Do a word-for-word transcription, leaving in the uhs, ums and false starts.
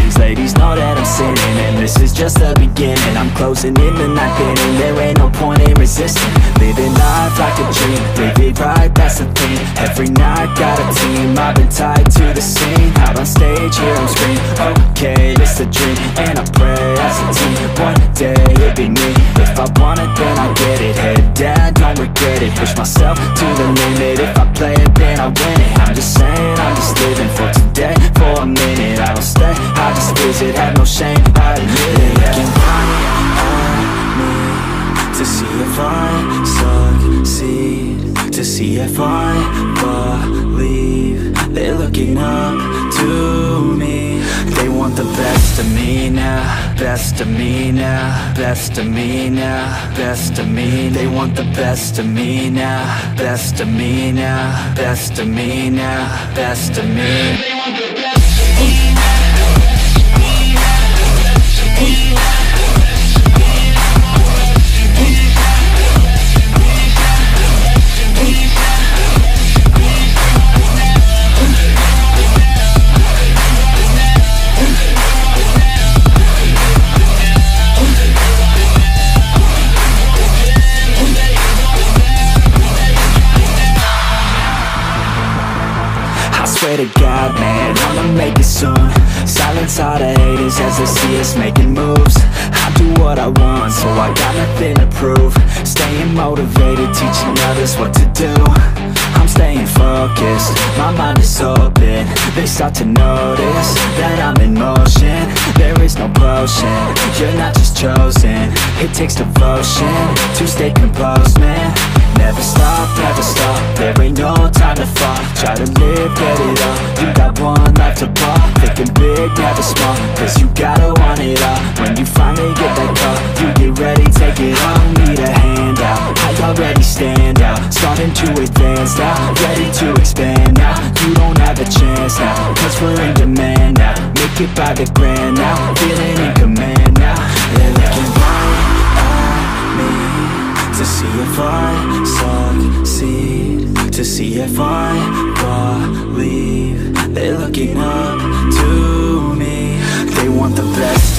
These ladies know that I'm sinning, and this is just the beginning. I'm closing in the night inning. There ain't no point in resisting. Living life like a dream, live it right, that's the thing. Every night, got a team, I've been tied to the scene. Out on stage, here I'm screaming, okay, it's a dream. And I pray as a team, one day it'll be me. If I want it, then I'll get it. Head down, don't regret it. Push myself to the limit. If I play it, then I win it. I'm just saying, I'm just living for today, for a minute. I don't stay, I just visit, have no shame, I admit it. Looking right at me, to see if I succeed, to see if I believe. They're looking up to me. They want the best of me now, best of me now, best of me now, best of me. They want the best of me now, best of me now, best of me now, best of me. They want the best of me now. To God, man, I'ma make it soon. Silence all the haters as they see us making moves. I do what I want, so I got nothing to prove. Staying motivated, teaching others what to do. I'm staying focused, my mind is open. They start to notice that I'm in motion. there is no potion. You're not just chosen, it takes devotion to stay composed, man. Never stop, never stop, there ain't no time to fall. Try to live, get it up, you got one life to pop. Thinking big, never small, cause you gotta want it all. When you finally get that call, you get ready, take it on. Need a handout, I already stand out. Starting to advance now, ready to expand now. You don't have a chance now, cause we're in demand now. Make it by the grand now, feeling in command now. They're looking right at me to see if I succeed, to see if I believe. They're looking up to me, they want the best